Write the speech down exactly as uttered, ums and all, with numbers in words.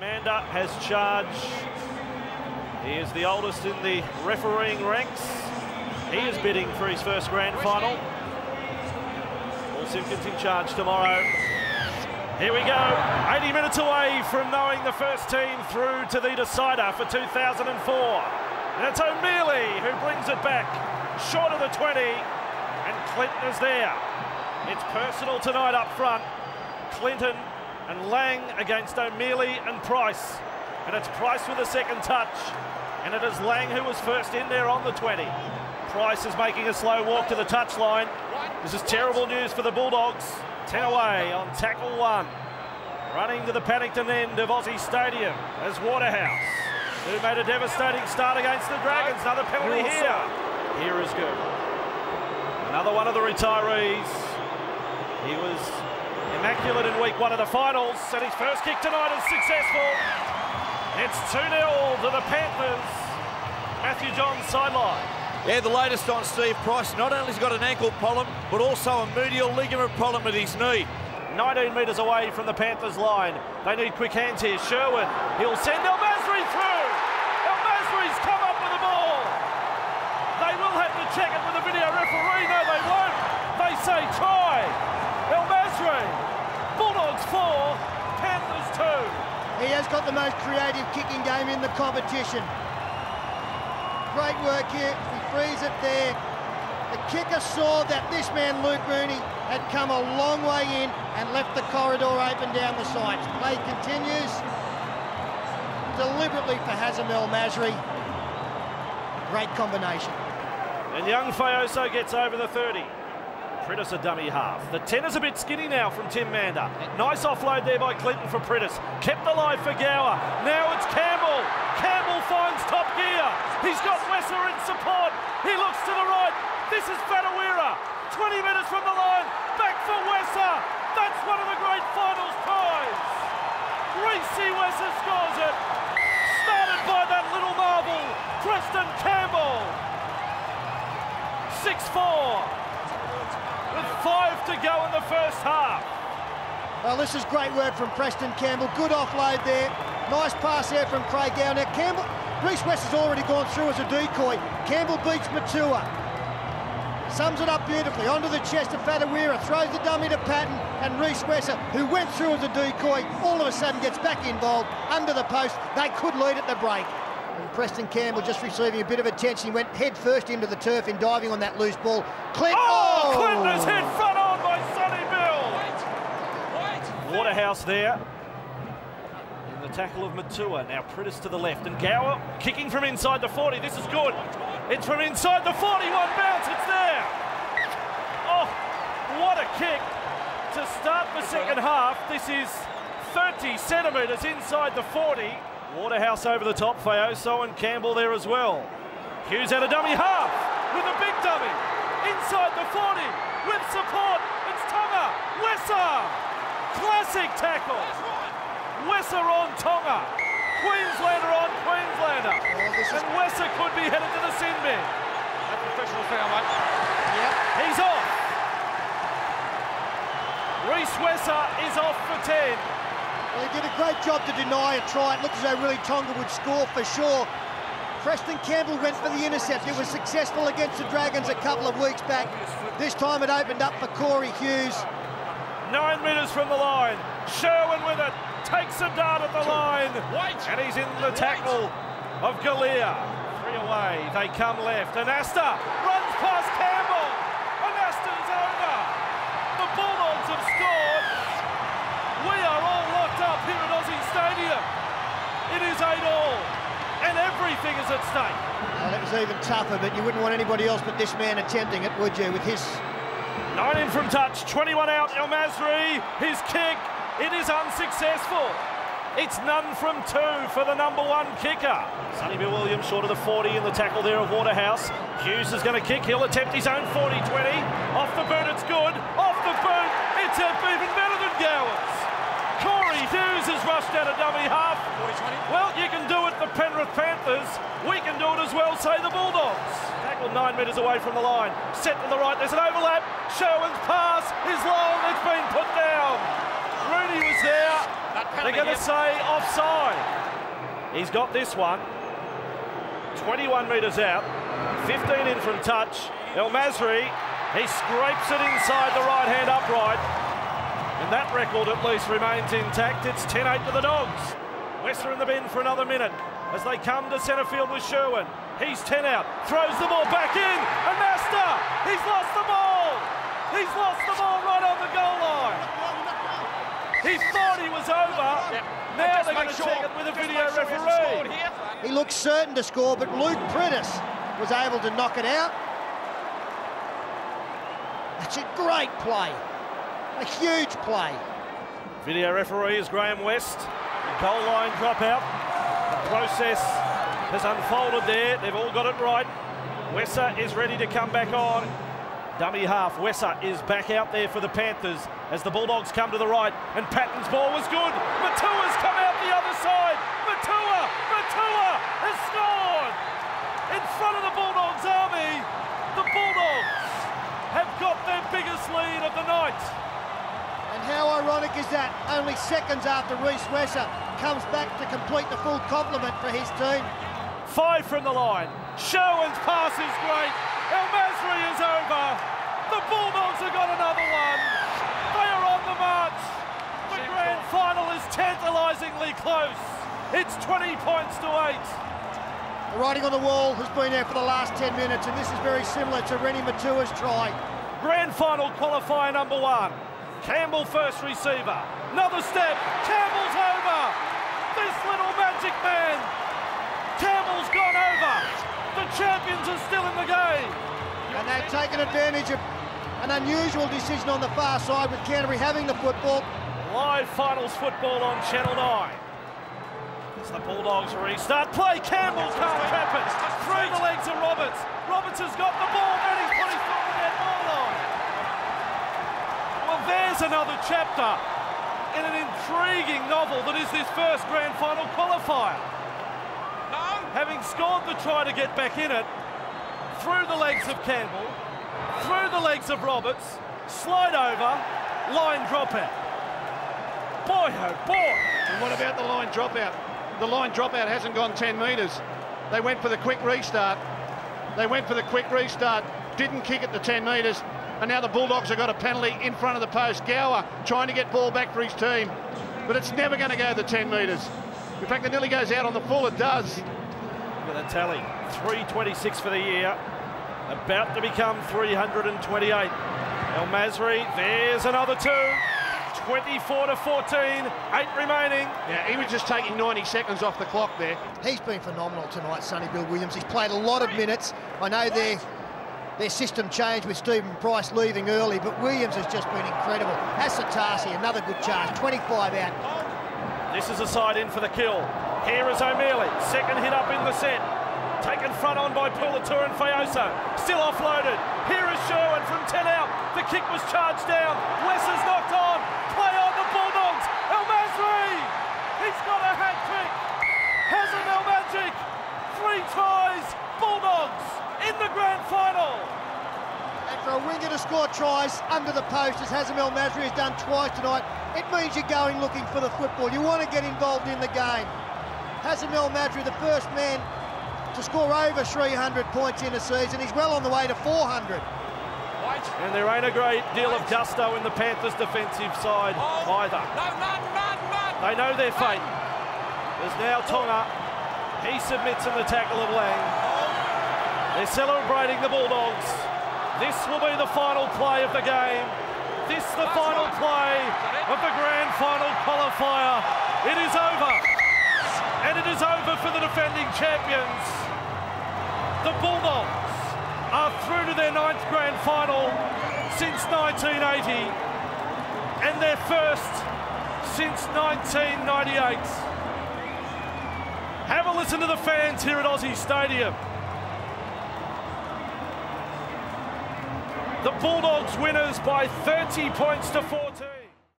Manda has charge. He is the oldest in the refereeing ranks. He is bidding for his first grand final. Paul Simpkins in charge tomorrow. Here we go, eighty minutes away from knowing the first team through to the decider for two thousand four. And it's O'Mealy who brings it back, short of the twenty, and Clinton is there. It's personal tonight up front. Clinton and Lang against O'Mealy and Price. And it's Price with a second touch. And it is Lang who was first in there on the twenty. Price is making a slow walk to the touchline. This is terrible news for the Bulldogs. ten away on tackle one. Running to the Paddington end of Aussie Stadium as Waterhouse, who made a devastating start against the Dragons. Another penalty here. Here is good. Another one of the retirees. He was immaculate in week one of the finals, and his first kick tonight is successful. It's two nil to the Panthers. Matthew Johns sideline. Yeah, the latest on Steve Price. Not only has he got an ankle problem, but also a medial ligament problem at his knee. nineteen metres away from the Panthers line. They need quick hands here. Sherwin, he'll send El Masri through. El Masri's come up with the ball. They will have to check it with the video referee. No, they won't. They say try. El Masri. Bulldogs four, Panthers two. He has got the most creative kicking game in the competition. Great work here. He frees it there. The kicker saw that this man, Luke Rooney, had come a long way in and left the corridor open down the sides. Play continues. Deliberately for Hazem El Masri. Great combination. And young Fayoso gets over the thirty. Pritis a dummy half. The ten is a bit skinny now from Tim Mander. Nice offload there by Clinton for Pritis. Kept alive for Gower. Now it's Campbell. Campbell finds top gear. He's got Wesser in support. He looks to the right. This is Fataweira. twenty metres from the line. Back for Wesser. That's one of the great finals tries. Reece Wesser scores it. Started by that little marvel, Preston Campbell. six four. With five to go in the first half. Well, this is great work from Preston Campbell. Good offload there. Nice pass there from Craig Gow. Now, Campbell, Reece West has already gone through as a decoy. Campbell beats Matua. Sums it up beautifully. Onto the chest of Fataweira. Throws the dummy to Patton. And Reece Wesser, who went through as a decoy, all of a sudden gets back involved. Under the post. They could lead at the break. And Preston Campbell just receiving a bit of attention. He went head first into the turf in diving on that loose ball. Clint. Oh! Clinton is hit front on by Sonny Bill. Wait, wait. Waterhouse there in the tackle of Matua. Now Pritis to the left and Gower kicking from inside the forty. This is good. It's from inside the forty-one bounce. It's there. Oh, what a kick to start the second half. This is thirty centimetres inside the forty. Waterhouse over the top. Fayoso and Campbell there as well. Hughes had a dummy half with a big dummy. Inside the forty, with support, it's Tonga, Wesser, classic tackle, Wesser on Tonga, Queenslander on Queenslander, oh, and Wesser could be headed to the sin bin. That's professional foul, mate. Yep. He's off. Reece Wesser is off for ten. Well, he did a great job to deny a try. It looked as though really Tonga would score for sure. Preston Campbell went for the intercept. It was successful against the Dragons a couple of weeks back. This time it opened up for Corey Hughes. Nine metres from the line. Sherwin with it. Takes a dart at the line. And he's in the tackle of Galea. Three away. They come left. And Asta runs past Campbell. And Asta's over. The Bulldogs have scored. We are all locked up here at Aussie Stadium. It is eight all. And everything is at stake. Well, that was even tougher, but you wouldn't want anybody else but this man attempting it, would you, with his... Nine in from touch, twenty-one out, El Masri, his kick, it is unsuccessful. It's none from two for the number one kicker. Sonny Bill Williams short of the forty in the tackle there of Waterhouse. Hughes is going to kick, he'll attempt his own forty twenty. Off the boot, it's good. Off the boot, it's even better than Gower's. Corey Hughes has rushed out a dummy half. Well, you can do it, the Penrith Panthers. We can do it as well, say the Bulldogs. Tackle nine metres away from the line. Set to the right, there's an overlap. Sherwin's pass is long, it's been put down. Rooney was there. They're going to say offside. He's got this one. twenty-one metres out. fifteen in from touch. El Masri, he scrapes it inside the right hand upright. And that record at least remains intact. It's ten eight to the Dogs. Wesser in the bin for another minute as they come to centre field with Sherwin. He's ten out, throws the ball back in, and Asta, he's lost the ball! He's lost the ball right on the goal line! He thought he was over, yep. Now they're going to sure, check it with a video sure referee. He, he looked certain to score, but Luke Prentice was able to knock it out. That's a great play, a huge play. Video referee is Graham West. Goal line dropout. The process has unfolded there. They've all got it right. Wesser is ready to come back on. Dummy half. Wesser is back out there for the Panthers as the Bulldogs come to the right. And Patton's ball was good. Matua's come out the other side. Matua, Matua has scored! In front of the Bulldogs army, the Bulldogs have got their biggest lead of the night. And how ironic is that? Only seconds after Reece Wesser comes back to complete the full complement for his team. Five from the line. Sherwin's pass is great. El Masri is over. The Bulldogs have got another one. They are on the march. The grand final is tantalisingly close. It's twenty points to eight. The writing on the wall has been there for the last ten minutes, and this is very similar to Rennie Matua's try. Grand final qualifier number one. Campbell first receiver, another step, Campbell's over! This little magic man, Campbell's gone over! The champions are still in the game! And they've taken advantage of an unusual decision on the far side with Canterbury having the football. Live finals football on Channel nine. It's the Bulldogs restart play, Campbell can't trap it! Through the legs of Roberts, Roberts has got the ball, and he's put his foot in that ball line! There's another chapter in an intriguing novel that is this first grand final qualifier. No. Having scored the try to get back in it, through the legs of Campbell, through the legs of Roberts, slide over, line dropout. Boy, oh boy! And what about the line dropout? The line dropout hasn't gone ten metres. They went for the quick restart. They went for the quick restart, didn't kick at the ten metres. And now the Bulldogs have got a penalty in front of the post. Gower trying to get ball back for his team, but it's never going to go the ten metres. In fact, it nearly goes out on the full, it does. Look at the tally, three twenty-six for the year, about to become three twenty-eight. El Masri, there's another two. twenty-four to fourteen, eight remaining. Yeah, he was just taking ninety seconds off the clock there. He's been phenomenal tonight, Sonny Bill Williams. He's played a lot of minutes. I know they're... Their system changed with Steve Price leaving early, but Williams has just been incredible. Asatasi, another good charge, twenty-five out. This is a side in for the kill. Here is O'Mealy, second hit up in the set. Taken front on by Pulatur and Fayoso. Still offloaded. Here is Sherwin from ten out. The kick was charged down. Wesser's knocked on. Play on the Bulldogs. El Masri! He's got a hat trick. Hazem El Magic. Three tries. Bulldogs in the grand final. And for a winger to score tries under the post, as Hazem El Masri has done twice tonight, it means you're going looking for the football. You want to get involved in the game. Hazem El Masri, the first man to score over three hundred points in a season. He's well on the way to four hundred. And there ain't a great deal of gusto in the Panthers' defensive side either. They know their fate. There's now Tonga. He submits in the tackle of Lang. They're celebrating the Bulldogs. This will be the final play of the game. This the final play of the grand final qualifier. It is over. And it is over for the defending champions. The Bulldogs are through to their ninth grand final since nineteen eighty. And their first since nineteen ninety-eight. Have a listen to the fans here at Aussie Stadium. The Bulldogs winners by thirty points to four.